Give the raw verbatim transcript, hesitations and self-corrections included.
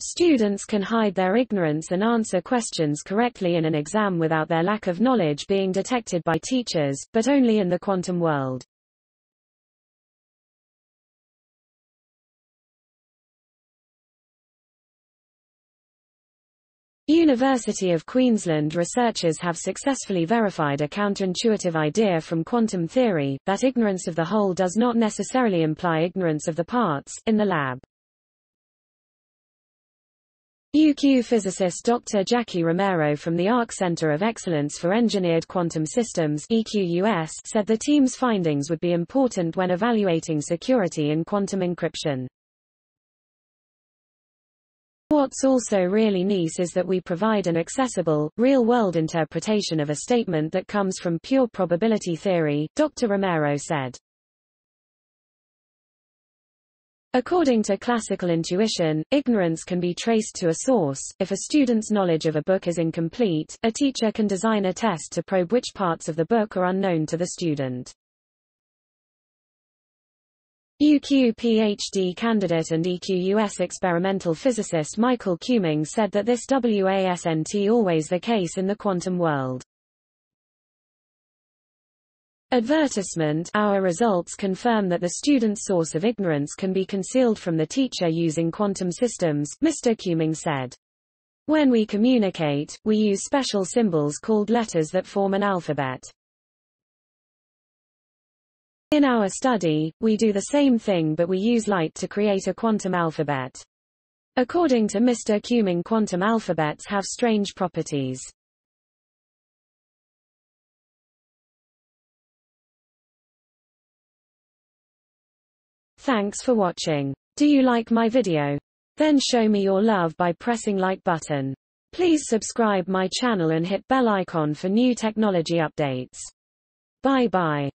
Students can hide their ignorance and answer questions correctly in an exam without their lack of knowledge being detected by teachers, but only in the quantum world. University of Queensland researchers have successfully verified a counterintuitive idea from quantum theory, that ignorance of the whole does not necessarily imply ignorance of the parts, in the lab. U Q physicist Doctor Jacqui Romero from the ARC Centre of Excellence for Engineered Quantum Systems (E Q U S) said the team's findings would be important when evaluating security in quantum encryption. What's also really nice is that we provide an accessible, real-world interpretation of a statement that comes from pure probability theory, Doctor Romero said. According to classical intuition, ignorance can be traced to a source. If a student's knowledge of a book is incomplete, a teacher can design a test to probe which parts of the book are unknown to the student. U Q PhD candidate and E Q U S experimental physicist Michael Kewming said that this wasn't always the case in the quantum world. Advertisement: our results confirm that the student's source of ignorance can be concealed from the teacher using quantum systems, Mister Kewming said. When we communicate, we use special symbols called letters that form an alphabet. In our study, we do the same thing but we use light to create a quantum alphabet. According to Mister Kewming, quantum alphabets have strange properties. Thanks for watching. Do you like my video? Then show me your love by pressing like button. Please subscribe my channel and hit bell icon for new technology updates. Bye bye.